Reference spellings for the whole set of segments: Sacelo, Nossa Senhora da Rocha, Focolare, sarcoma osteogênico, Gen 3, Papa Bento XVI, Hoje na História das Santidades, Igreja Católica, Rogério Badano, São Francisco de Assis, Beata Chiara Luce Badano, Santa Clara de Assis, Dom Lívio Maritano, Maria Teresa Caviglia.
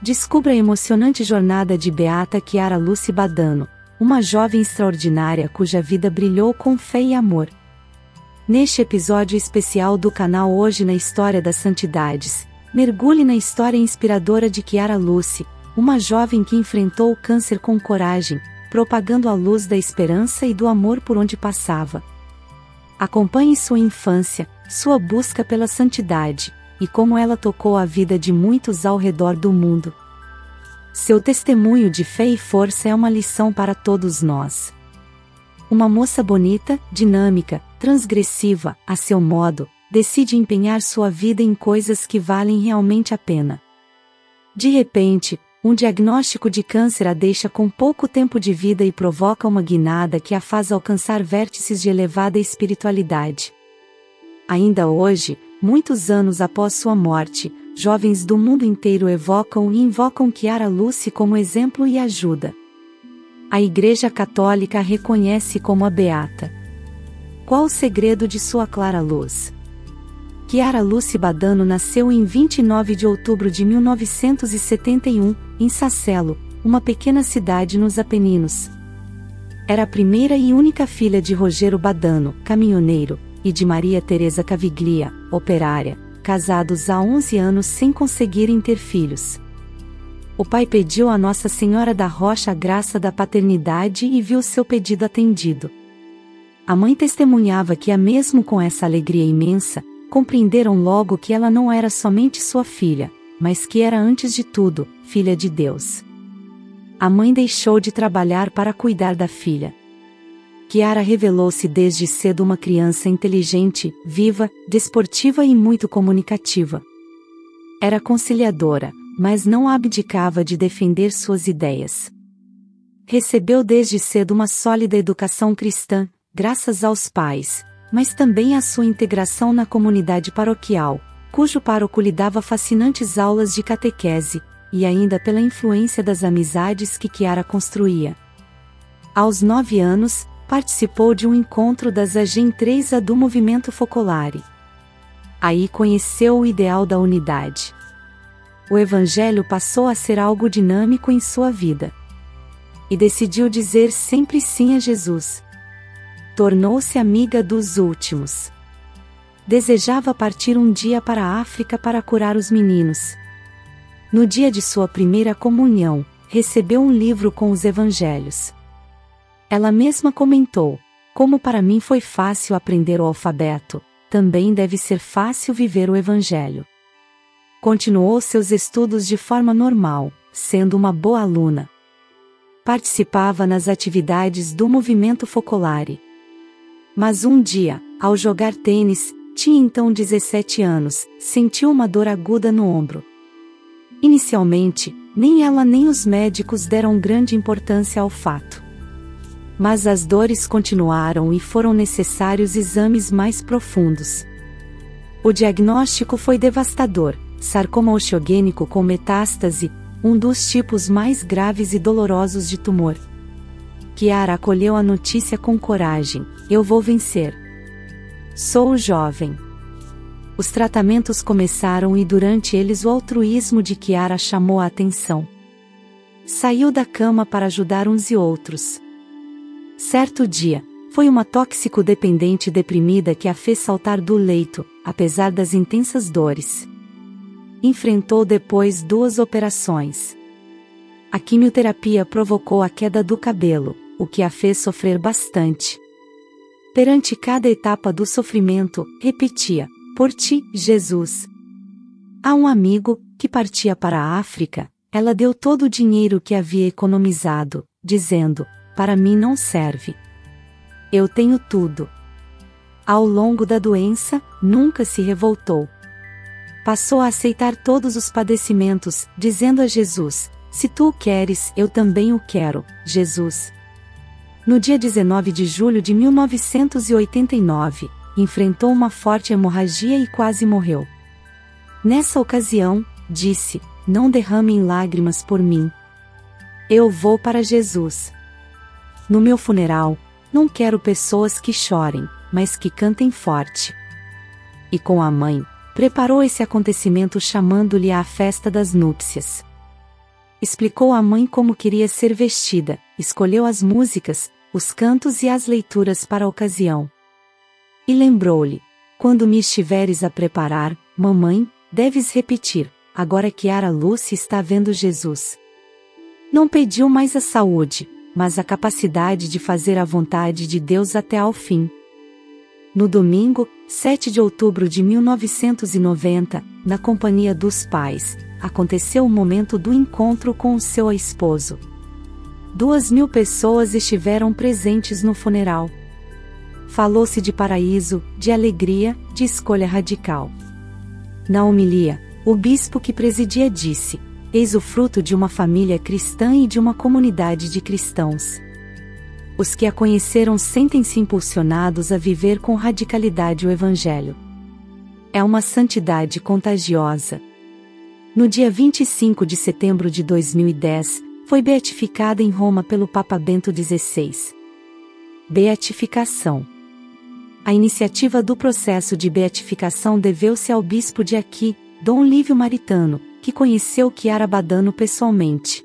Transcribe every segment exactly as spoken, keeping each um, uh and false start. Descubra a emocionante jornada de Beata Chiara Luce Badano, uma jovem extraordinária cuja vida brilhou com fé e amor. Neste episódio especial do canal Hoje na História das Santidades, mergulhe na história inspiradora de Chiara Luce, uma jovem que enfrentou o câncer com coragem, propagando a luz da esperança e do amor por onde passava. Acompanhe sua infância, sua busca pela santidade, e como ela tocou a vida de muitos ao redor do mundo. Seu testemunho de fé e força é uma lição para todos nós. Uma moça bonita, dinâmica, transgressiva, a seu modo, decide empenhar sua vida em coisas que valem realmente a pena. De repente, um diagnóstico de câncer a deixa com pouco tempo de vida e provoca uma guinada que a faz alcançar vértices de elevada espiritualidade. Ainda hoje, muitos anos após sua morte, jovens do mundo inteiro evocam e invocam Chiara Luce como exemplo e ajuda. A Igreja Católica a reconhece como a Beata. Qual o segredo de sua clara luz? Chiara Luce Badano nasceu em vinte e nove de outubro de mil novecentos e setenta e um, em Sacelo, uma pequena cidade nos Apeninos. Era a primeira e única filha de Rogério Badano, caminhoneiro, e de Maria Teresa Caviglia, operária, casados há onze anos sem conseguirem ter filhos. O pai pediu a Nossa Senhora da Rocha a graça da paternidade e viu seu pedido atendido. A mãe testemunhava que, mesmo com essa alegria imensa, compreenderam logo que ela não era somente sua filha, mas que era antes de tudo, filha de Deus. A mãe deixou de trabalhar para cuidar da filha. Chiara revelou-se desde cedo uma criança inteligente, viva, desportiva e muito comunicativa. Era conciliadora, mas não abdicava de defender suas ideias. Recebeu desde cedo uma sólida educação cristã, graças aos pais, mas também à sua integração na comunidade paroquial, cujo pároco lhe dava fascinantes aulas de catequese, e ainda pela influência das amizades que Chiara construía. Aos nove anos, participou de um encontro das Gen três do movimento Focolare. Aí conheceu o ideal da unidade. O Evangelho passou a ser algo dinâmico em sua vida. E decidiu dizer sempre sim a Jesus. Tornou-se amiga dos últimos. Desejava partir um dia para a África para curar os meninos. No dia de sua primeira comunhão, recebeu um livro com os Evangelhos. Ela mesma comentou, como para mim foi fácil aprender o alfabeto, também deve ser fácil viver o Evangelho. Continuou seus estudos de forma normal, sendo uma boa aluna. Participava nas atividades do movimento Focolare. Mas um dia, ao jogar tênis, tinha então dezessete anos, sentiu uma dor aguda no ombro. Inicialmente, nem ela nem os médicos deram grande importância ao fato. Mas as dores continuaram e foram necessários exames mais profundos. O diagnóstico foi devastador, sarcoma osteogênico com metástase, um dos tipos mais graves e dolorosos de tumor. Chiara acolheu a notícia com coragem, eu vou vencer. Sou jovem. Os tratamentos começaram e durante eles o altruísmo de Chiara chamou a atenção. Saiu da cama para ajudar uns e outros. Certo dia, foi uma toxicodependente deprimida que a fez saltar do leito, apesar das intensas dores. Enfrentou depois duas operações. A quimioterapia provocou a queda do cabelo, o que a fez sofrer bastante. Perante cada etapa do sofrimento, repetia, por ti, Jesus. A um amigo, que partia para a África, ela deu todo o dinheiro que havia economizado, dizendo, para mim não serve. Eu tenho tudo. Ao longo da doença, nunca se revoltou. Passou a aceitar todos os padecimentos, dizendo a Jesus, se tu o queres, eu também o quero, Jesus. No dia dezenove de julho de mil novecentos e oitenta e nove, enfrentou uma forte hemorragia e quase morreu. Nessa ocasião, disse, não derramem lágrimas por mim. Eu vou para Jesus. No meu funeral, não quero pessoas que chorem, mas que cantem forte. E com a mãe, preparou esse acontecimento chamando-lhe à festa das núpcias. explicou à mãe como queria ser vestida, escolheu as músicas, os cantos e as leituras para a ocasião. E lembrou-lhe: quando me estiveres a preparar, mamãe, deves repetir, agora Chiara Luce está vendo Jesus. Não pediu mais a saúde, mas a capacidade de fazer a vontade de Deus até ao fim. No domingo, sete de outubro de mil novecentos e noventa, na companhia dos pais, aconteceu o momento do encontro com o seu esposo. Duas mil pessoas estiveram presentes no funeral. Falou-se de paraíso, de alegria, de escolha radical. Na homilia, o bispo que presidia disse: eis o fruto de uma família cristã e de uma comunidade de cristãos. Os que a conheceram sentem-se impulsionados a viver com radicalidade o Evangelho. É uma santidade contagiosa. No dia vinte e cinco de setembro de dois mil e dez, foi beatificada em Roma pelo Papa Bento dezesseis. Beatificação. A iniciativa do processo de beatificação deveu-se ao bispo de Aqui, Dom Lívio Maritano, que conheceu Chiara Badano pessoalmente.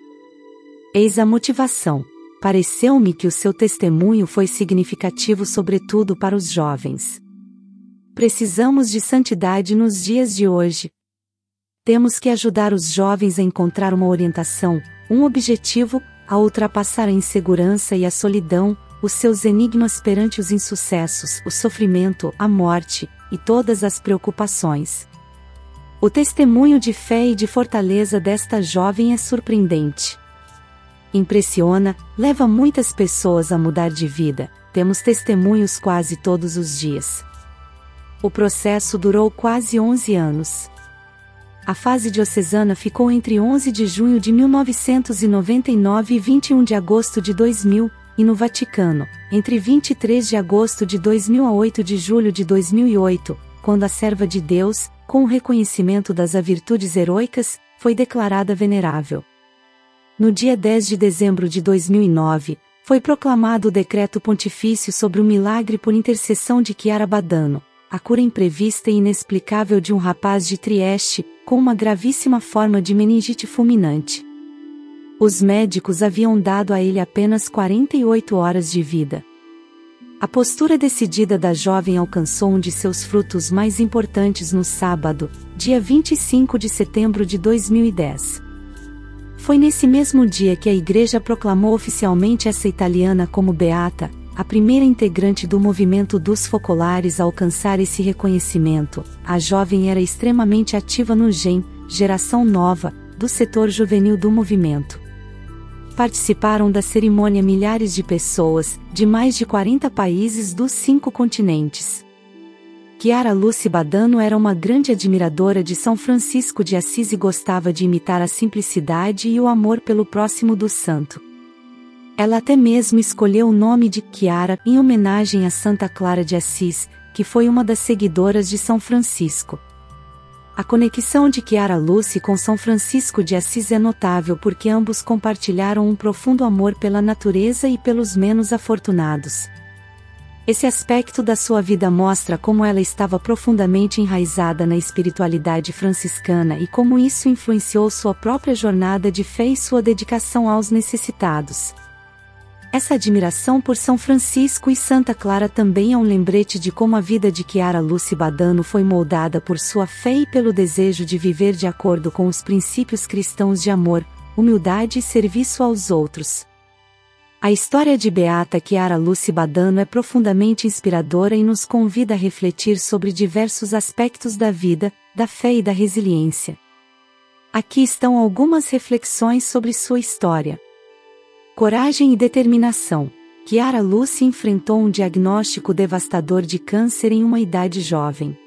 Eis a motivação. Pareceu-me que o seu testemunho foi significativo sobretudo para os jovens. Precisamos de santidade nos dias de hoje. Temos que ajudar os jovens a encontrar uma orientação, um objetivo, a ultrapassar a insegurança e a solidão, os seus enigmas perante os insucessos, o sofrimento, a morte, e todas as preocupações. O testemunho de fé e de fortaleza desta jovem é surpreendente. Impressiona, leva muitas pessoas a mudar de vida, temos testemunhos quase todos os dias. O processo durou quase onze anos. A fase diocesana ficou entre onze de junho de mil novecentos e noventa e nove e vinte e um de agosto de dois mil, e no Vaticano, entre vinte e três de agosto de dois mil a oito de julho de dois mil e oito, quando a serva de Deus, com o reconhecimento das virtudes heroicas, foi declarada venerável. No dia dez de dezembro de dois mil e nove, foi proclamado o decreto pontifício sobre o milagre por intercessão de Chiara Badano, a cura imprevista e inexplicável de um rapaz de Trieste, com uma gravíssima forma de meningite fulminante. Os médicos haviam dado a ele apenas quarenta e oito horas de vida. A postura decidida da jovem alcançou um de seus frutos mais importantes no sábado, dia vinte e cinco de setembro de dois mil e dez. Foi nesse mesmo dia que a Igreja proclamou oficialmente essa italiana como beata, a primeira integrante do movimento dos Focolares a alcançar esse reconhecimento. A jovem era extremamente ativa no Gen, geração nova, do setor juvenil do movimento. Participaram da cerimônia milhares de pessoas, de mais de quarenta países dos cinco continentes. Chiara Luce Badano era uma grande admiradora de São Francisco de Assis e gostava de imitar a simplicidade e o amor pelo próximo do santo. Ela até mesmo escolheu o nome de Chiara em homenagem a Santa Clara de Assis, que foi uma das seguidoras de São Francisco. A conexão de Chiara Luce com São Francisco de Assis é notável porque ambos compartilharam um profundo amor pela natureza e pelos menos afortunados. Esse aspecto da sua vida mostra como ela estava profundamente enraizada na espiritualidade franciscana e como isso influenciou sua própria jornada de fé e sua dedicação aos necessitados. Essa admiração por São Francisco e Santa Clara também é um lembrete de como a vida de Chiara Luce Badano foi moldada por sua fé e pelo desejo de viver de acordo com os princípios cristãos de amor, humildade e serviço aos outros. A história de Beata Chiara Luce Badano é profundamente inspiradora e nos convida a refletir sobre diversos aspectos da vida, da fé e da resiliência. Aqui estão algumas reflexões sobre sua história. Coragem e determinação. Chiara Luce enfrentou um diagnóstico devastador de câncer em uma idade jovem.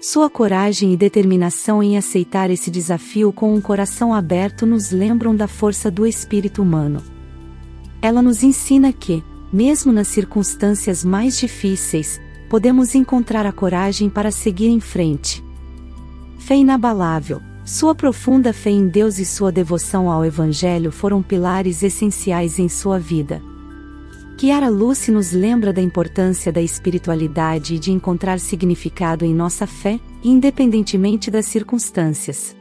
Sua coragem e determinação em aceitar esse desafio com um coração aberto nos lembram da força do espírito humano. Ela nos ensina que, mesmo nas circunstâncias mais difíceis, podemos encontrar a coragem para seguir em frente. Fé inabalável. Sua profunda fé em Deus e sua devoção ao Evangelho foram pilares essenciais em sua vida. Chiara Luce nos lembra da importância da espiritualidade e de encontrar significado em nossa fé, independentemente das circunstâncias.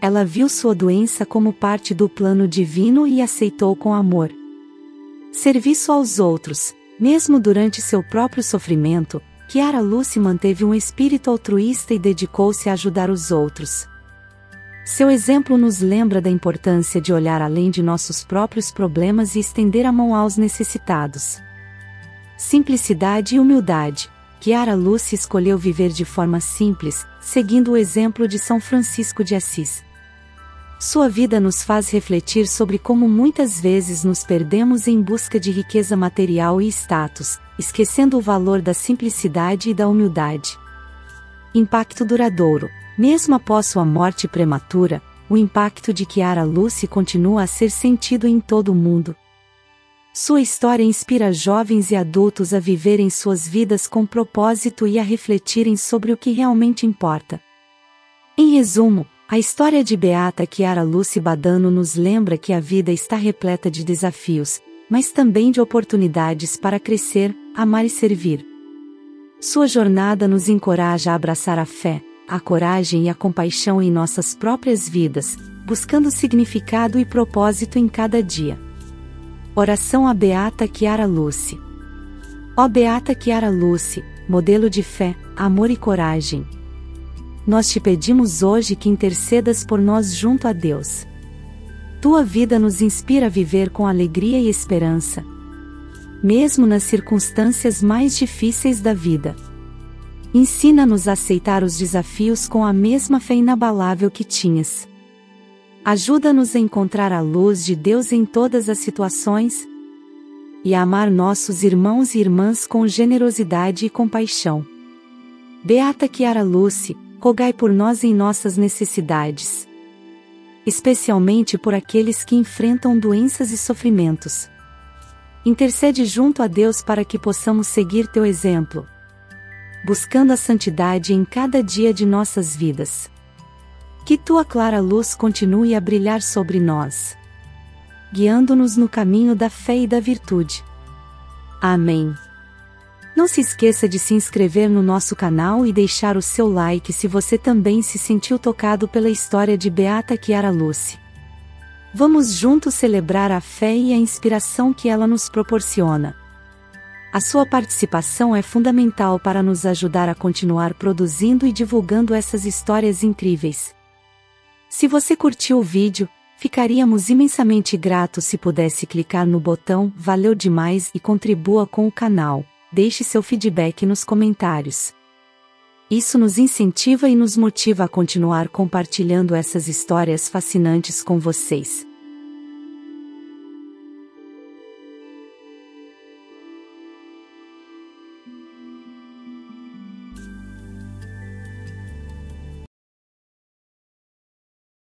Ela viu sua doença como parte do plano divino e aceitou com amor. Serviço aos outros, mesmo durante seu próprio sofrimento, Chiara Luce manteve um espírito altruísta e dedicou-se a ajudar os outros. Seu exemplo nos lembra da importância de olhar além de nossos próprios problemas e estender a mão aos necessitados. Simplicidade e humildade. Chiara Luce escolheu viver de forma simples, seguindo o exemplo de São Francisco de Assis. Sua vida nos faz refletir sobre como muitas vezes nos perdemos em busca de riqueza material e status, esquecendo o valor da simplicidade e da humildade. Impacto duradouro. Mesmo após sua morte prematura, o impacto de Chiara Luce continua a ser sentido em todo o mundo. Sua história inspira jovens e adultos a viverem suas vidas com propósito e a refletirem sobre o que realmente importa. Em resumo, a história de Beata Chiara Luce Badano nos lembra que a vida está repleta de desafios, mas também de oportunidades para crescer, amar e servir. Sua jornada nos encoraja a abraçar a fé, a coragem e a compaixão em nossas próprias vidas, buscando significado e propósito em cada dia. Oração a Beata Chiara Luce. Ó Beata Chiara Luce, modelo de fé, amor e coragem, nós te pedimos hoje que intercedas por nós junto a Deus. Tua vida nos inspira a viver com alegria e esperança, mesmo nas circunstâncias mais difíceis da vida. Ensina-nos a aceitar os desafios com a mesma fé inabalável que tinhas. Ajuda-nos a encontrar a luz de Deus em todas as situações e a amar nossos irmãos e irmãs com generosidade e compaixão. Beata Chiara Luce, rogai por nós em nossas necessidades, especialmente por aqueles que enfrentam doenças e sofrimentos. Intercede junto a Deus para que possamos seguir teu exemplo, buscando a santidade em cada dia de nossas vidas. Que tua clara luz continue a brilhar sobre nós, guiando-nos no caminho da fé e da virtude. Amém. Não se esqueça de se inscrever no nosso canal e deixar o seu like se você também se sentiu tocado pela história de Beata Chiara Luce. Vamos juntos celebrar a fé e a inspiração que ela nos proporciona. A sua participação é fundamental para nos ajudar a continuar produzindo e divulgando essas histórias incríveis. Se você curtiu o vídeo, ficaríamos imensamente gratos se pudesse clicar no botão "Valeu demais" e contribua com o canal. Deixe seu feedback nos comentários. Isso nos incentiva e nos motiva a continuar compartilhando essas histórias fascinantes com vocês.